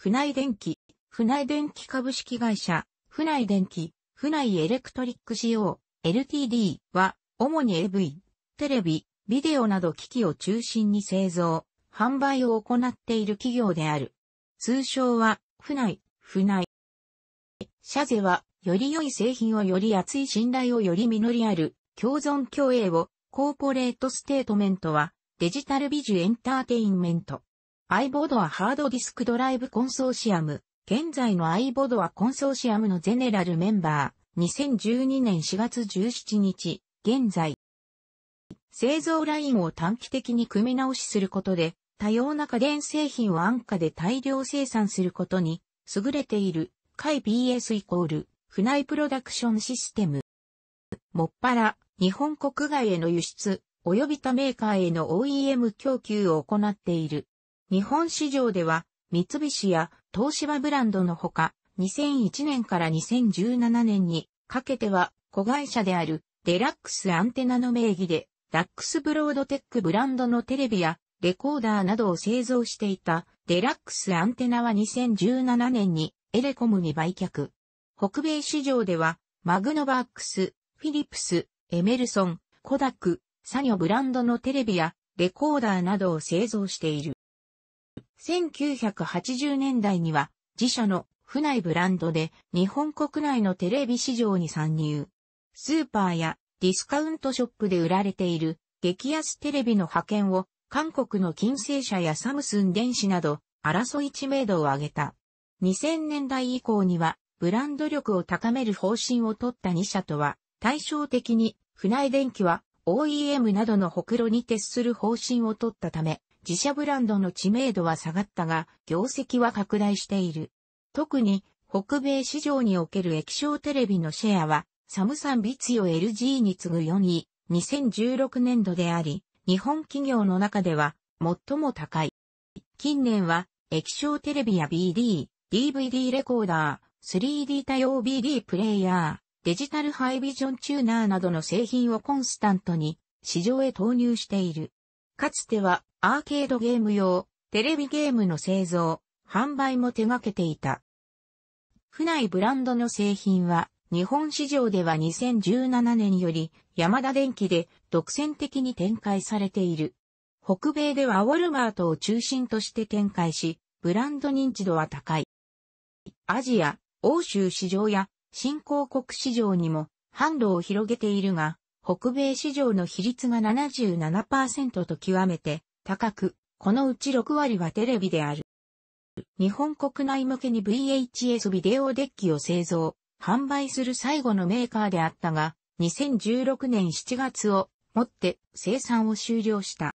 船井電機株式会社、船井電機、船井エレクトリックCO、LTD は、主に AV、テレビ、ビデオなど機器を中心に製造、販売を行っている企業である。通称は、船井。社是は、より良い製品をより厚い信頼をより実りある、共存共栄を、コーポレートステートメントは、デジタル美術エンターテインメント。iBODOAハードディスクドライブコンソーシアム。現在のiBODOAコンソーシアムのゼネラルメンバー。2012年4月17日、現在。製造ラインを短期的に組み直しすることで、多様な家電製品を安価で大量生産することに、優れている。KAI PS= 船井プロダクションシステム。もっぱら、日本国外への輸出、及び他メーカーへの OEM 供給を行っている。日本市場では、三菱や東芝ブランドのほか、2001年から2017年にかけては、子会社であるデラックスアンテナの名義で、ダックスブロードテックブランドのテレビやレコーダーなどを製造していたデラックスアンテナは2017年にエレコムに売却。北米市場では、マグノバックス、フィリプス、エメルソン、コダック、サニョブランドのテレビやレコーダーなどを製造している。1980年代には自社の船井ブランドで日本国内のテレビ市場に参入。スーパーやディスカウントショップで売られている激安テレビの派遣を韓国の金星社やサムスン電子など争い知名度を上げた。2000年代以降にはブランド力を高める方針を取った2社とは対照的に船井電機は OEM などのほくろに徹する方針を取ったため、自社ブランドの知名度は下がったが、業績は拡大している。特に、北米市場における液晶テレビのシェアは、サムサンビツヨ LG に次ぐ4位、2016年度であり、日本企業の中では、最も高い。近年は、液晶テレビや BD、DVD レコーダー、3D 対応 BD プレイヤー、デジタルハイビジョンチューナーなどの製品をコンスタントに、市場へ投入している。かつては、アーケードゲーム用、テレビゲームの製造、販売も手掛けていた。船井ブランドの製品は、日本市場では2017年より、ヤマダ電機で独占的に展開されている。北米ではウォルマートを中心として展開し、ブランド認知度は高い。アジア、欧州市場や新興国市場にも販路を広げているが、北米市場の比率が 77% と極めて、高く、このうち6割はテレビである。日本国内向けに VHS ビデオデッキを製造、販売する最後のメーカーであったが、2016年7月をもって生産を終了した。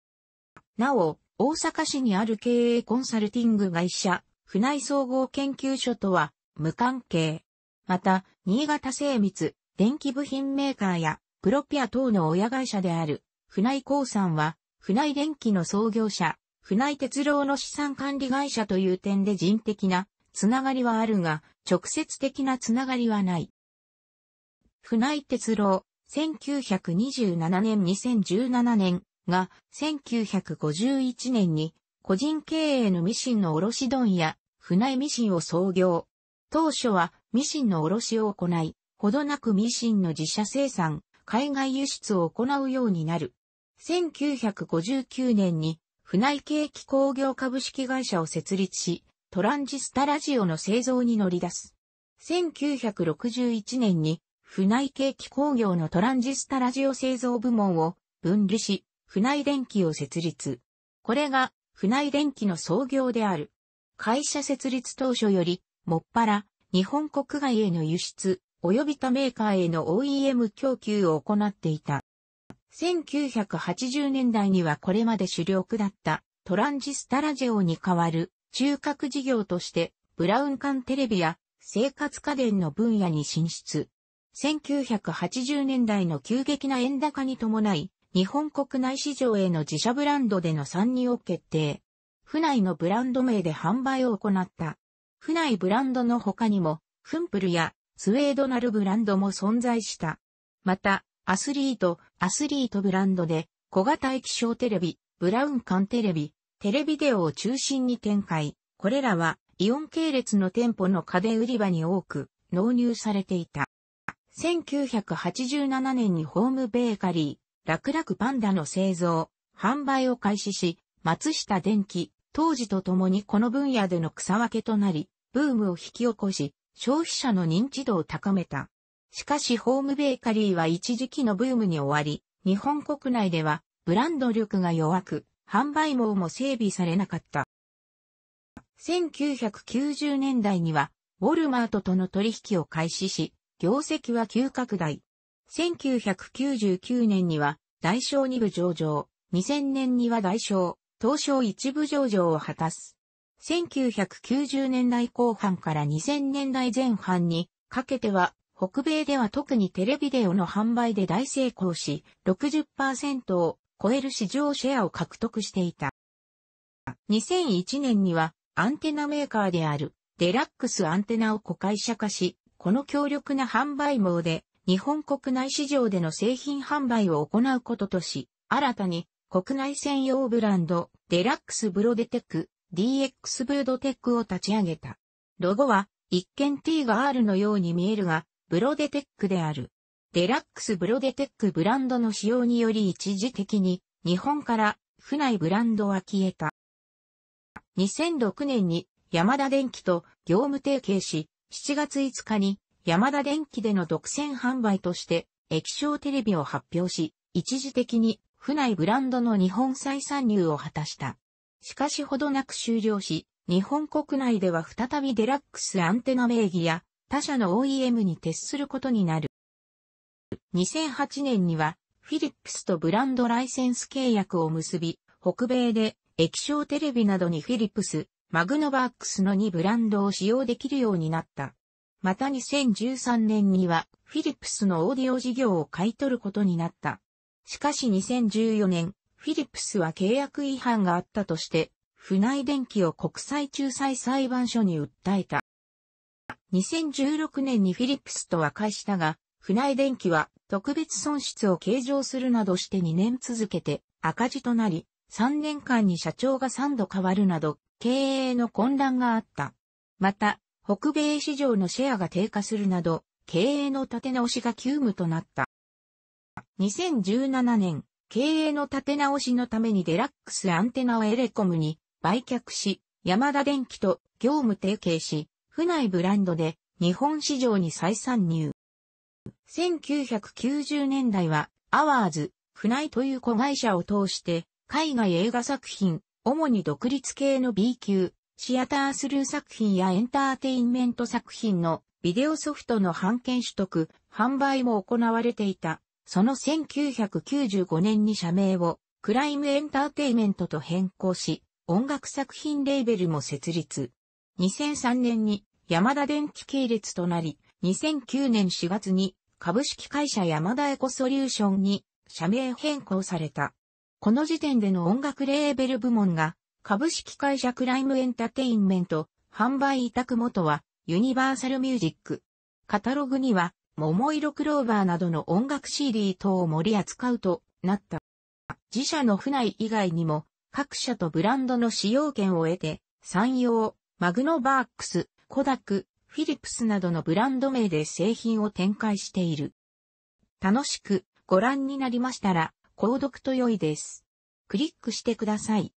なお、大阪市にある経営コンサルティング会社、船井総合研究所とは無関係。また、新潟精密、電気部品メーカーやプロピア等の親会社である、船井興産は、船井電機の創業者、船井哲郎の資産管理会社という点で人的なつながりはあるが、直接的なつながりはない。船井哲郎、1927年2017年が、1951年に、個人経営のミシンの卸問屋、船井ミシンを創業。当初は、ミシンの卸を行い、ほどなくミシンの自社生産、海外輸出を行うようになる。1959年に船井計器工業株式会社を設立し、トランジスタラジオの製造に乗り出す。1961年に船井計器工業のトランジスタラジオ製造部門を分離し、船井電機を設立。これが船井電機の創業である。会社設立当初より、もっぱら日本国外への輸出、及び他メーカーへの OEM 供給を行っていた。1980年代にはこれまで主力だったトランジスタラジオに代わる中核事業としてブラウン管テレビや生活家電の分野に進出。1980年代の急激な円高に伴い日本国内市場への自社ブランドでの参入を決定。船井のブランド名で販売を行った。船井ブランドの他にもフンプルやスウェードナルブランドも存在した。また、アスリートブランドで、小型液晶テレビ、ブラウン管テレビ、テレビデオを中心に展開。これらは、イオン系列の店舗の家電売り場に多く納入されていた。1987年にホームベーカリー、楽々パンダの製造、販売を開始し、松下電器、当時とともにこの分野での草分けとなり、ブームを引き起こし、消費者の認知度を高めた。しかしホームベーカリーは一時期のブームに終わり、日本国内ではブランド力が弱く、販売網も整備されなかった。1990年代には、ウォルマートとの取引を開始し、業績は急拡大。1999年には、ダイショー2部上場、2000年にはダイショー、東証1部上場を果たす。1990年代後半から2000年代前半にかけては、北米では特にテレビデオの販売で大成功し、60% を超える市場シェアを獲得していた。2001年には、アンテナメーカーであるデラックスアンテナを子会社化し、この強力な販売網で日本国内市場での製品販売を行うこととし、新たに国内専用ブランドデラックスブロデテック DX ブードテックを立ち上げた。ロゴは一見 T が R のように見えるが、ブロデテックである。デラックスブロデテックブランドの使用により一時的に日本から府内ブランドは消えた。2006年にヤマダ電機と業務提携し、7月5日にヤマダ電機での独占販売として液晶テレビを発表し、一時的に府内ブランドの日本再参入を果たした。しかしほどなく終了し、日本国内では再びデラックスアンテナ名義や他社の OEM に徹することになる。2008年にはフィリップスとブランドライセンス契約を結び、北米で液晶テレビなどにフィリップス、マグノバックスの2ブランドを使用できるようになった。また2013年にはフィリップスのオーディオ事業を買い取ることになった。しかし2014年、フィリップスは契約違反があったとして、府内電機を国際仲裁裁判所に訴えた。2016年にフィリップスと和解したが、府内電機は特別損失を計上するなどして2年続けて赤字となり、3年間に社長が3度変わるなど、経営の混乱があった。また、北米市場のシェアが低下するなど、経営の立て直しが急務となった。2017年、経営の立て直しのためにデラックスアンテナをエレコムに売却し、ヤマダ電機と業務提携し、府内ブランドで日本市場に再参入。1990年代は、アワーズ、府内という子会社を通して、海外映画作品、主に独立系の B 級、シアタースルー作品やエンターテインメント作品のビデオソフトの版権取得、販売も行われていた。その1995年に社名をクライムエンターテイメントと変更し、音楽作品レーベルも設立。2003年にヤマダ電機系列となり、2009年4月に株式会社ヤマダエコソリューションに社名変更された。この時点での音楽レーベル部門が株式会社クライムエンターテインメント販売委託元はユニバーサルミュージック。カタログには桃色クローバーなどの音楽 CD 等を盛り扱うとなった。自社の府内以外にも各社とブランドの使用権を得て山陽、マグノバックス、コダック、フィリップスなどのブランド名で製品を展開している。楽しくご覧になりましたら購読と良いです。クリックしてください。